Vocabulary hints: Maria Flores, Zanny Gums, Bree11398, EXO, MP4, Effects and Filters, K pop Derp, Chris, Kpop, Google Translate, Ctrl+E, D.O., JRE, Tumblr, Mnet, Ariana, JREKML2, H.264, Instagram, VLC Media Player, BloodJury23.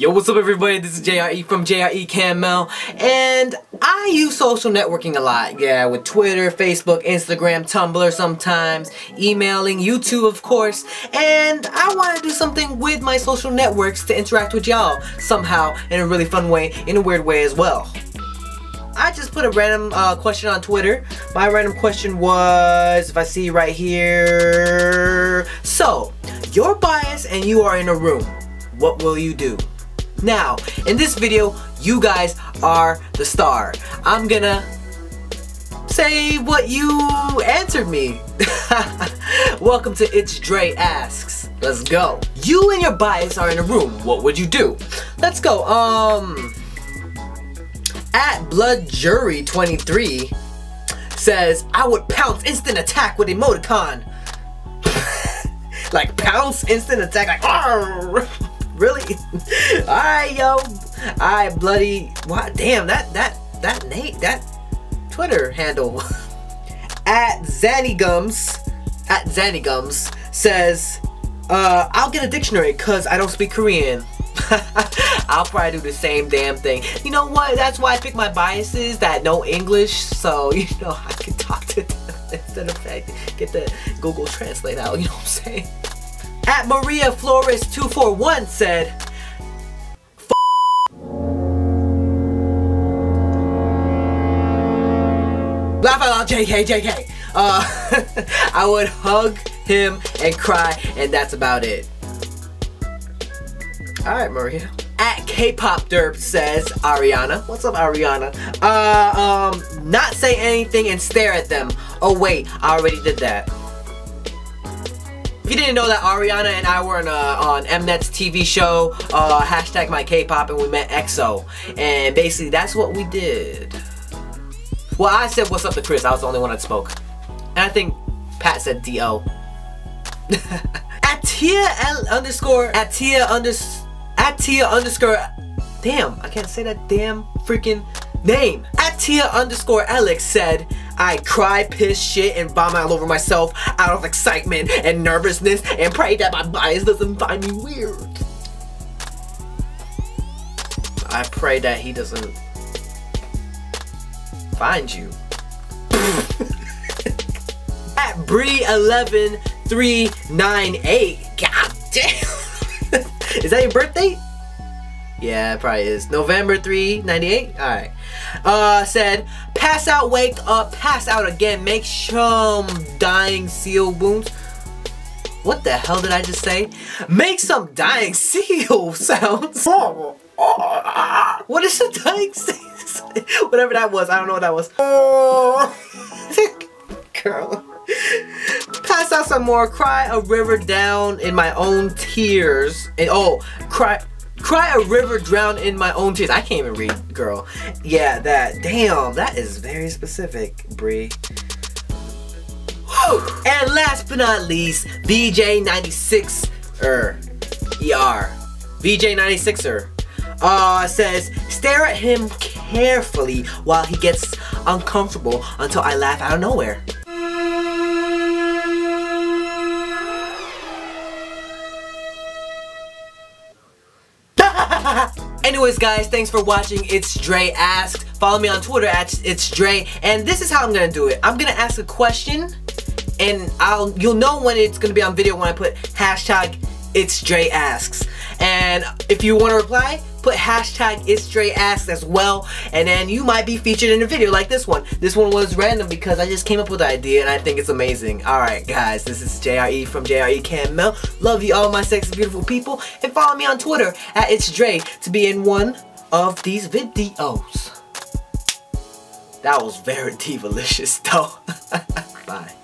Yo, what's up everybody, this is JRE from JREKML, and I use social networking a lot, yeah, with Twitter, Facebook, Instagram, Tumblr sometimes, emailing, YouTube of course, and I want to do something with my social networks to interact with y'all somehow in a really fun way, in a weird way as well. I just put a random question on Twitter. My random question was, if I see right here, so, you're biased and you are in a room, what will you do? Now, in this video, you guys are the star. I'm gonna say what you answered me. Welcome to It's Dre Asks. Let's go. You and your bias are in a room. What would you do? Let's go. At BloodJury23 says, I would pounce instant attack with emoticon. Like pounce instant attack, like arr! Really? Alright, yo. Alright, bloody. What? Damn, that Nate, that Twitter handle. At Zanny Gums says, I'll get a dictionary because I don't speak Korean. I'll probably do the same damn thing. You know what? That's why I pick my biases that know English, so, you know, I can talk to them instead of get the Google Translate out, you know what I'm saying? At Maria Flores 241 said, F laugh out loud, JK. I would hug him and cry, and that's about it. Alright, Maria. At K pop Derp says, Ariana. What's up, Ariana? Not say anything and stare at them. Oh wait, I already did that. If you didn't know that Ariana and I were on Mnet's TV show, hashtag my K-pop, and we met EXO, and basically that's what we did. Well, I said what's up to Chris. I was the only one that spoke, and I think Pat said D.O. Atia underscore damn, I can't say that damn freaking name. Atia underscore Alex said, I cry, piss, shit, and vomit all over myself out of excitement and nervousness and pray that my bias doesn't find me weird. I pray that he doesn't find you. At Bree11398, god damn. Is that your birthday? Yeah, it probably is. November 398? Alright. Said, pass out, wake up, pass out again, make some dying seal wounds. What the hell did I just say? Make some dying seal sounds. What is a dying seal? Whatever that was, I don't know what that was. Girl. Pass out some more, cry a river down in my own tears. And oh, cry a river drown in my own tears. I can't even read, girl. Yeah, that. Damn, that is very specific, Bree. And last but not least, BJ 96 er says, stare at him carefully while he gets uncomfortable until I laugh out of nowhere. Anyways guys, thanks for watching It's Dre Asks. Follow me on Twitter at It's Dre, and this is how I'm gonna do it. I'm gonna ask a question, and you'll know when it's gonna be on video when I put hashtag It's Dre Asks. And if you wanna reply, put hashtag It's Dre Asks as well, and then you might be featured in a video like this one. This one was random because I just came up with the idea and I think it's amazing. Alright guys, this is JRE from JREKML. Love you all my sexy beautiful people, and follow me on Twitter at It's Dre to be in one of these videos. That was very divalicious though. Bye.